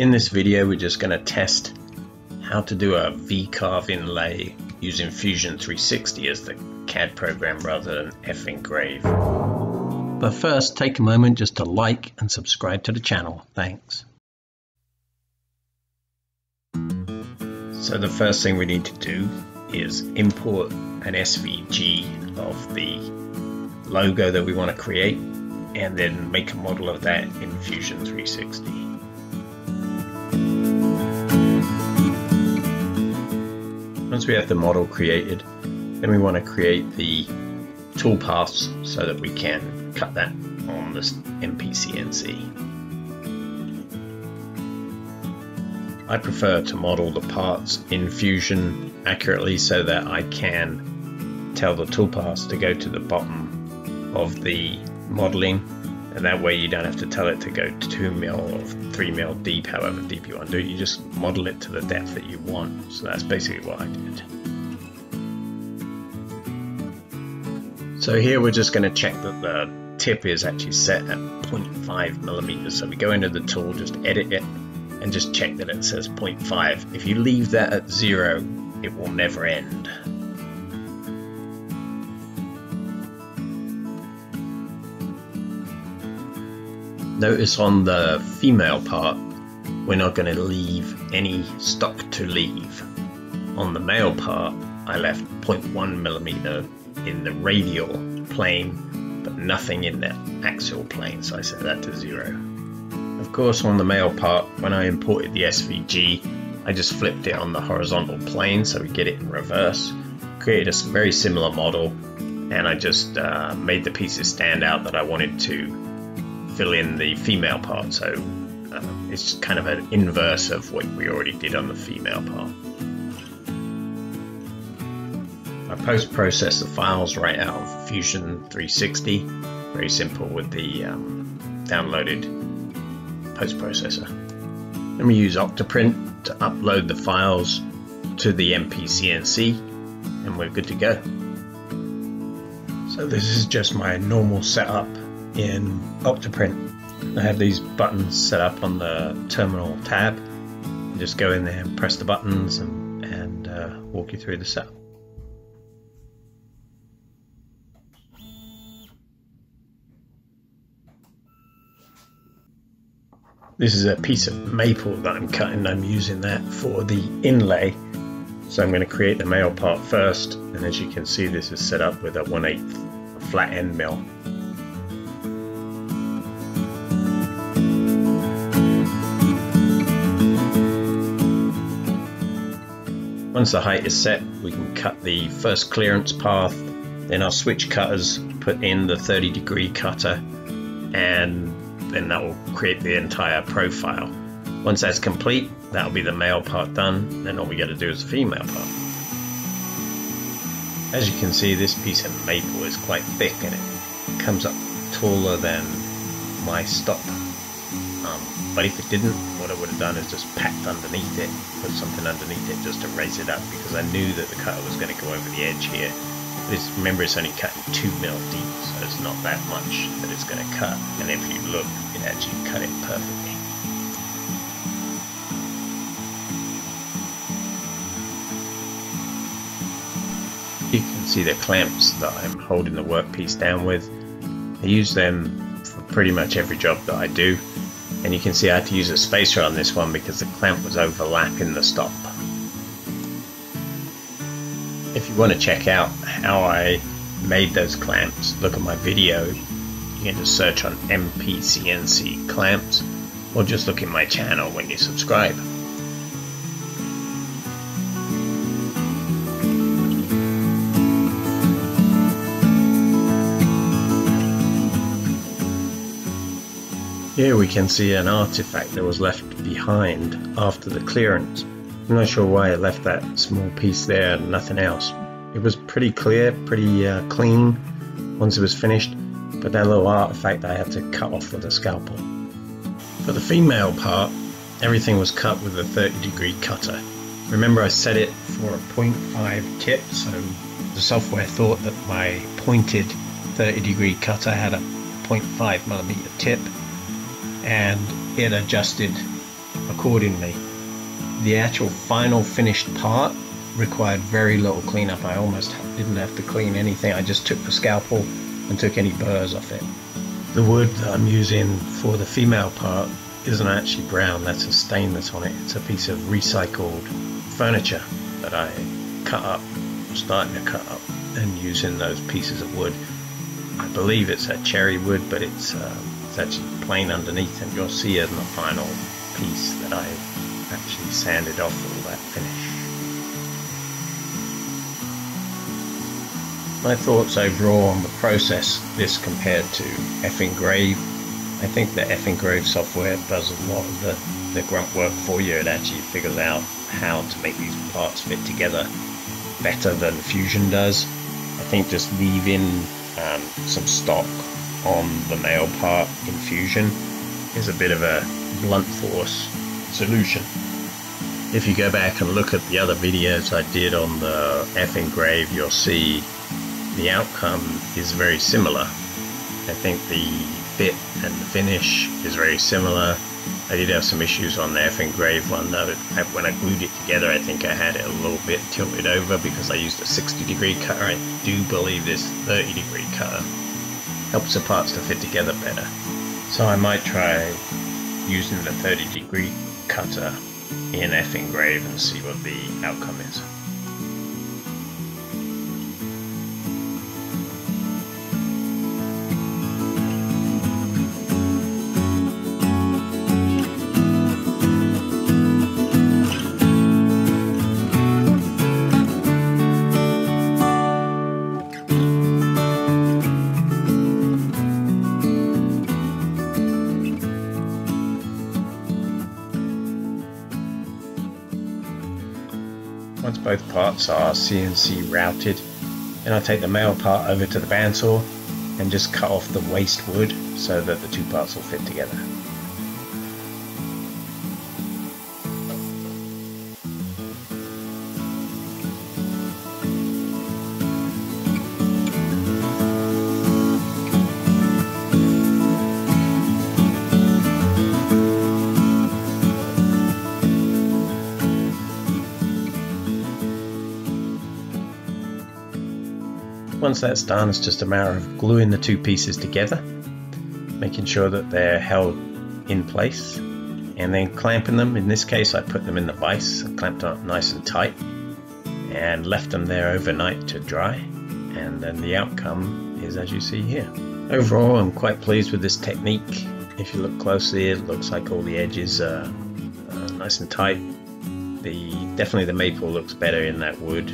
In this video, we're just going to test how to do a V-carve inlay using Fusion 360 as the CAD program rather than F-Engrave. But first, take a moment just to like and subscribe to the channel. Thanks. So the first thing we need to do is import an SVG of the logo that we want to create and then make a model of that in Fusion 360. Once we have the model created, then we want to create the toolpaths so that we can cut that on this MPCNC. I prefer to model the parts in Fusion accurately so that I can tell the toolpaths to go to the bottom of the modeling, and that way you don't have to tell it to go 2mm or 3mm deep, however deep you want to do it. You just model it to the depth that you want. So that's basically what I did. So here we're just going to check that the tip is actually set at 0.5mm. So we go into the tool, just edit it, and just check that it says 0.5. If you leave that at 0, it will never end. Notice on the female part, we're not going to leave any stock to leave. On the male part, I left 0.1mm in the radial plane, but nothing in the axial plane, so I set that to 0. Of course, on the male part, when I imported the SVG, I just flipped it on the horizontal plane, so we get it in reverse, created a very similar model, and I just made the pieces stand out that I wanted to fill in the female part, so it's kind of an inverse of what we already did on the female part. I post-process the files right out of Fusion 360, very simple with the downloaded post-processor. Then we use Octoprint to upload the files to the MPCNC and we're good to go. So this is just my normal setup in Octoprint. I have these buttons set up on the terminal tab. You just go in there and press the buttons and walk you through the setup. This is a piece of maple that I'm cutting. I'm using that for the inlay. So I'm going to create the male part first, and as you can see, this is set up with a 1/8 flat end mill. Once the height is set, we can cut the first clearance path, then I'll switch cutters, put in the 30-degree cutter, and then that will create the entire profile. Once that's complete, that'll be the male part done, then all we got to do is the female part. As you can see, this piece of maple is quite thick and it comes up taller than my stop. But if it didn't, what I would have done is just packed underneath it, put something underneath it just to raise it up, because I knew that the cutter was going to go over the edge here. This, remember, it's only cutting 2mm deep, so it's not that much that it's going to cut, and if you look, it actually cut it perfectly. You can see the clamps that I'm holding the workpiece down with. I use them for pretty much every job that I do. And you can see I had to use a spacer on this one because the clamp was overlapping the stop. If you want to check out how I made those clamps, look at my video. You can just search on MPCNC clamps, or just look in my channel when you subscribe. Here we can see an artifact that was left behind after the clearance. I'm not sure why I left that small piece there and nothing else. It was pretty clear, pretty clean once it was finished, but that little artifact I had to cut off with a scalpel. For the female part, everything was cut with a 30-degree cutter. Remember, I set it for a 0.5 tip, so the software thought that my pointed 30-degree cutter had a 0.5mm tip, and it adjusted accordingly. The actual final finished part required very little cleanup. I almost didn't have to clean anything. I just took the scalpel and took any burrs off it. The wood that I'm using for the female part isn't actually brown, that's a stain that's on it. It's a piece of recycled furniture that I cut up, starting to cut up, and using those pieces of wood. I believe it's a cherry wood, but it's actually plain underneath, and you'll see in the final piece that I've actually sanded off all that finish. My thoughts overall on the process, this compared to F-Engrave. I think the F-Engrave software does a lot of the grunt work for you. It actually figures out how to make these parts fit together better than Fusion does. I think just leaving some stock on the male part in Fusion is a bit of a blunt force solution. If you go back and look at the other videos I did on the F-Engrave, you'll see the outcome is very similar. I think the fit and the finish is very similar. I did have some issues on the F-Engrave one though. When I glued it together, I think I had it a little bit tilted over because I used a 60-degree cutter. I do believe this 30-degree cutter helps the parts to fit together better. So I might try using the 30-degree cutter in F-Engrave and see what the outcome is. Once both parts are CNC routed, then I take the male part over to the bandsaw and just cut off the waste wood so that the two parts will fit together. Once that's done, it's just a matter of gluing the two pieces together, making sure that they're held in place, and then clamping them. In this case, I put them in the vise, clamped up nice and tight, and left them there overnight to dry, and then the outcome is as you see here. Overall, I'm quite pleased with this technique. If you look closely, it looks like all the edges are nice and tight. Definitely the maple looks better in that wood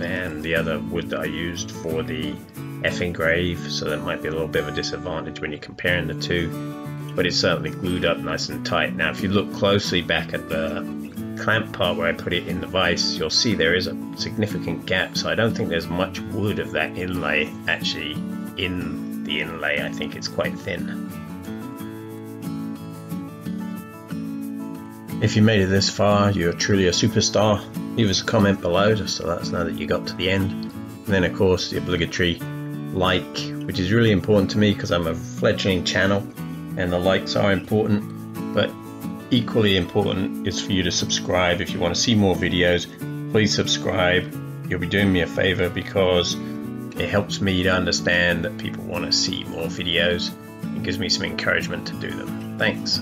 than the other wood that I used for the F-Engrave, so that might be a little bit of a disadvantage when you're comparing the two, but it's certainly glued up nice and tight. Now if you look closely back at the clamp part where I put it in the vise, you'll see there is a significant gap, so I don't think there's much wood of that inlay actually in the inlay. I think it's quite thin. If you made it this far, you're truly a superstar. Leave us a comment below just to let us know that you got to the end. And then of course the obligatory like, which is really important to me because I'm a fledgling channel and the likes are important, but equally important is for you to subscribe. If you want to see more videos, please subscribe. You'll be doing me a favor because it helps me to understand that people want to see more videos. It gives me some encouragement to do them. Thanks.